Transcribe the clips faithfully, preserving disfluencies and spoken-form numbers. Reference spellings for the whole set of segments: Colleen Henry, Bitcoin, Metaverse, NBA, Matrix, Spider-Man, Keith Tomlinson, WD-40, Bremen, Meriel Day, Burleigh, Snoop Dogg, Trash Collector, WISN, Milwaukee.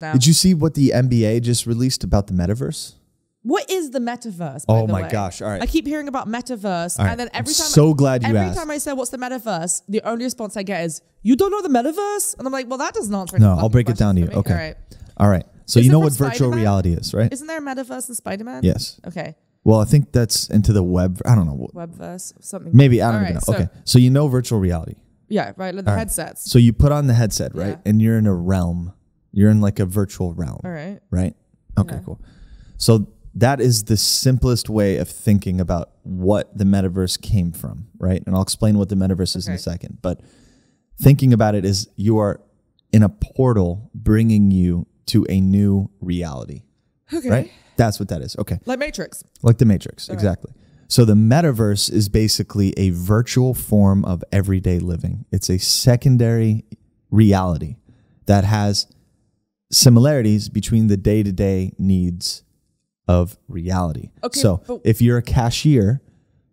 Now. Did you see what the N B A just released about the Metaverse? What is the Metaverse, by Oh the my way? gosh, all right. I keep hearing about Metaverse, right. and then every I'm time- so I, glad you every asked. Every time I say, what's the Metaverse? The only response I get is, you don't know the Metaverse? And I'm like, well, that doesn't answer any No, I'll break it down to you, okay. All right. All right. So is you know what virtual reality is, right? Isn't there a Metaverse in Spider-Man? Yes. Okay. Well, I think that's into the web, I don't know. Webverse, something. Maybe, I don't even know. So okay, so you know virtual reality. Yeah, right, like the right. headsets. So you put on the headset, right? Yeah. And you're in a realm. You're in like a virtual realm. All right. Right? Okay, yeah. cool. So that is the simplest way of thinking about what the Metaverse came from, right? And I'll explain what the Metaverse is okay. in a second. But thinking about it is you are in a portal bringing you to a new reality, okay. right? That's what that is. Okay. Like Matrix. Like the Matrix. All exactly. Right. So the Metaverse is basically a virtual form of everyday living. It's a secondary reality that has similarities between the day-to-day needs of reality. Okay, so if you're a cashier,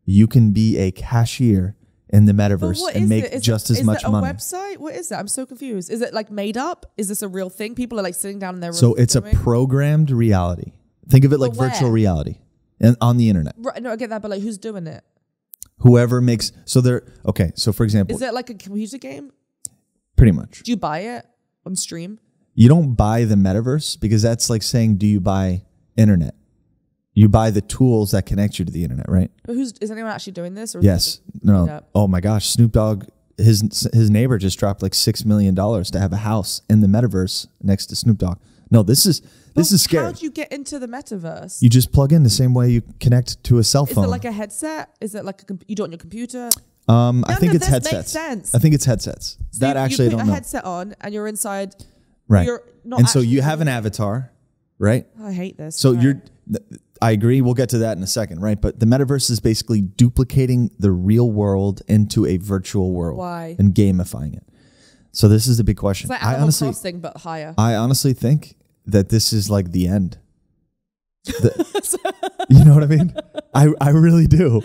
you can be a cashier in the Metaverse and make just as much money. Is that a website? What is that? I'm so confused. Is it like made up? Is this a real thing? People are like sitting down in their room. So it's a programmed reality. Think of it like virtual reality and on the internet. Right, no, I get that, but like who's doing it? Whoever makes, so they're, okay, so for example. Is it like a computer game? Pretty much. Do you buy it on stream? You don't buy the Metaverse because that's like saying, do you buy internet? You buy the tools that connect you to the internet, right? But who's, is anyone actually doing this? Or yes. No. Oh my gosh. Snoop Dogg, his, his neighbor just dropped like six million dollars to have a house in the Metaverse next to Snoop Dogg. No, this is this but is scary. How do you get into the Metaverse? You just plug in the same way you connect to a cell phone. Is it like a headset? Is it like a you do it on your computer? Um, no, I think no, it's headsets. Makes sense. I think it's headsets. So that you, actually you put I don't a know. headset on and you're inside. Right. You're not and so you have an avatar, right? Oh, I hate this. So right. you're I agree. We'll get to that in a second, right? But the Metaverse is basically duplicating the real world into a virtual world Why? and gamifying it. So this is the big question. It's like Animal I honestly Crossing, but higher. I honestly think that this is like the end. The, you know what I mean? I, I really do.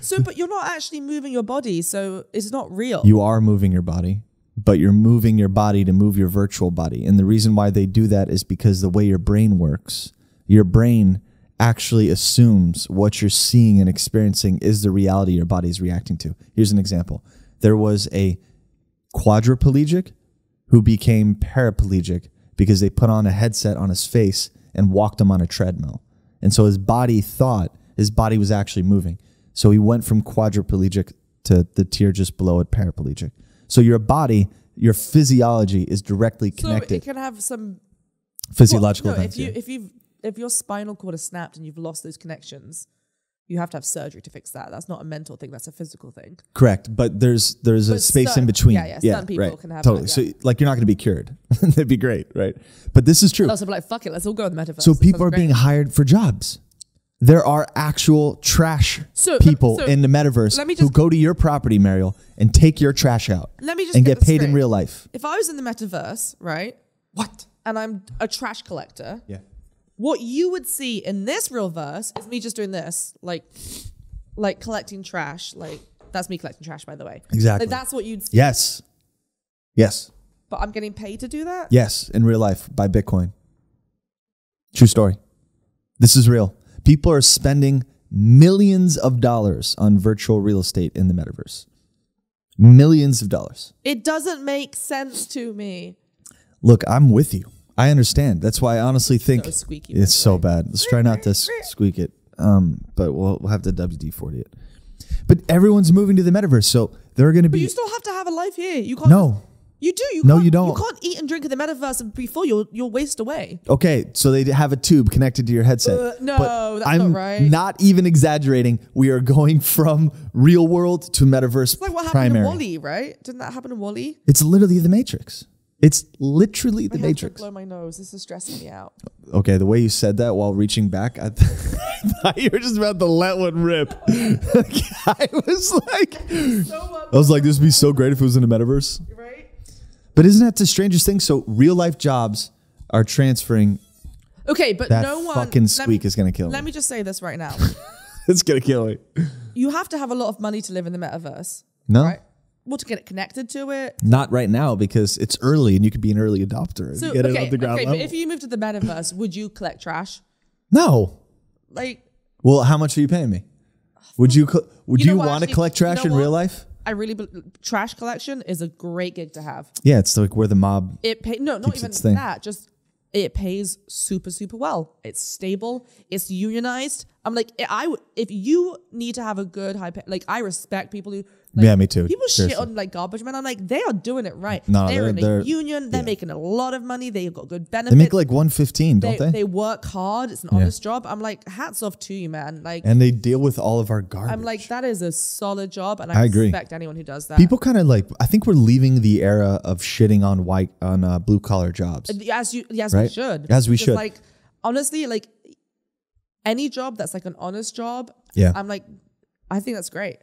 So, but you're not actually moving your body, so it's not real. You are moving your body, but you're moving your body to move your virtual body. And the reason why they do that is because the way your brain works, your brain actually assumes what you're seeing and experiencing is the reality your body is reacting to. Here's an example. There was a quadriplegic who became paraplegic because they put on a headset on his face and walked him on a treadmill. And so his body thought his body was actually moving. So he went from quadriplegic to the tier just below it, paraplegic. So your body, your physiology is directly connected. So it can have some physiological well, no, things. If, you, if, you've, if your spinal cord is snapped and you've lost those connections, you have to have surgery to fix that. That's not a mental thing. That's a physical thing. Correct. But there's there's but a space certain, in between. Yeah, yeah. yeah certain people right. can have totally. That, yeah. So like you're not going to be cured. That'd be great, right? But this is true. But also like, fuck it. Let's all go to the Metaverse. So people are great. being hired for jobs. There are actual trash so, people so, in the Metaverse let me just, who go to your property, Mariel, and take your trash out let me just and get, get paid straight. in real life. If I was in the Metaverse, right? What? And I'm a trash collector. Yeah. What you would see in this real verse is me just doing this, like, like collecting trash. Like that's me collecting trash, by the way. Exactly. Like, that's what you'd see. Yes. Yes. But I'm getting paid to do that? Yes. In real life by Bitcoin. True story. This is real. People are spending millions of dollars on virtual real estate in the Metaverse. Millions of dollars. It doesn't make sense to me. Look, I'm with you. I understand. That's why I honestly think so squeaky, it's so bad. Let's try not to squeak it, um, but we'll, we'll have to W D forty it. But everyone's moving to the Metaverse, so they're going to be... But you still have to have a life here. You can't no. Just, you do. You no, you don't. You can't eat and drink in the Metaverse before you'll, you'll waste away. Okay, so they have a tube connected to your headset. Uh, no, but that's I'm not right. I'm not even exaggerating. We are going from real world to Metaverse. It's like what happened to Wall-E, right? Didn't that happen to Wall-E? It's literally the Matrix. It's literally the Matrix. I have to blow my nose. This is stressing me out. Okay, the way you said that while reaching back, I, th I thought you were just about to let one rip. I was like, so I was like, this would be so great if it was in a Metaverse. Right? But isn't that the strangest thing? So real life jobs are transferring. Okay, but that no one fucking squeak me, is gonna kill me. Let me just say this right now. It's gonna kill me. You have to have a lot of money to live in the Metaverse. No. Right? Well, to get it connected to it? Not right now because it's early and you could be an early adopter. So, and get okay, it on the ground okay, level. But if you move to the metaverse, would you collect trash? No. Like. Well, how much are you paying me? Would you, would you, know you want to collect trash you know in what? real life? I really trash collection is a great gig to have. Yeah, it's like where the mob. It pay, no, not even that. Just it pays super super well. It's stable. It's unionized. I'm like, I if you need to have a good high pay, like I respect people who. Like, yeah, me too. People seriously. Shit on like garbage men. I'm like, they are doing it right. No, they're, they're in a they're, union. They're yeah. making a lot of money. They've got good benefits. They make like one fifteen, don't they? They, they work hard. It's an yeah. honest job. I'm like, hats off to you, man. Like, and they deal with all of our garbage. I'm like, that is a solid job, and I, I respect agree. anyone who does that. People kind of like, I think we're leaving the era of shitting on white on uh, blue collar jobs. As you, as right? we should, as we should. Like, honestly, like any job that's like an honest job. Yeah, I'm like. I think that's great.